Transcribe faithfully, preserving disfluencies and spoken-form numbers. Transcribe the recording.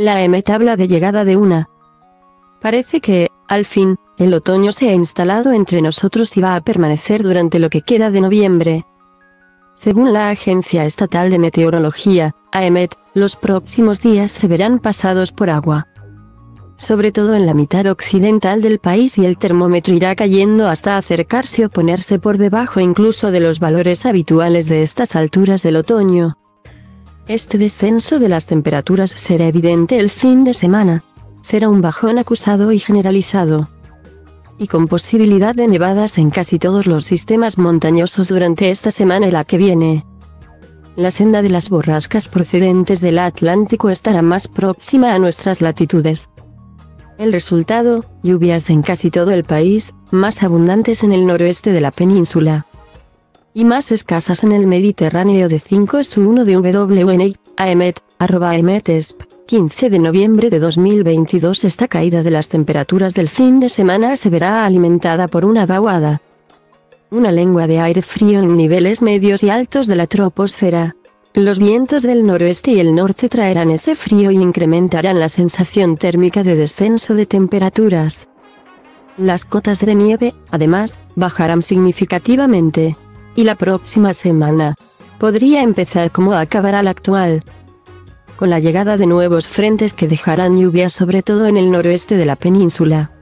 la M tabla de llegada de una. Parece que, al fin, el otoño se ha instalado entre nosotros y va a permanecer durante lo que queda de noviembre. Según la Agencia Estatal de Meteorología, A E M E T, los próximos días se verán pasados por agua. Sobre todo en la mitad occidental del país, y el termómetro irá cayendo hasta acercarse o ponerse por debajo incluso de los valores habituales de estas alturas del otoño. Este descenso de las temperaturas será evidente el fin de semana. Será un bajón acusado y generalizado, y con posibilidad de nevadas en casi todos los sistemas montañosos durante esta semana y la que viene. La senda de las borrascas procedentes del Atlántico estará más próxima a nuestras latitudes. El resultado, lluvias en casi todo el país, más abundantes en el noroeste de la península y más escasas en el Mediterráneo. De cinco a uno de W N I, A E M E T, arroba A E M E T E S P. quince de noviembre de dos mil veintidós. Esta caída de las temperaturas del fin de semana se verá alimentada por una vaguada, una lengua de aire frío en niveles medios y altos de la troposfera. Los vientos del noroeste y el norte traerán ese frío y incrementarán la sensación térmica de descenso de temperaturas. Las cotas de nieve, además, bajarán significativamente, y la próxima semana podría empezar como acabará la actual, con la llegada de nuevos frentes que dejarán lluvias sobre todo en el noroeste de la península.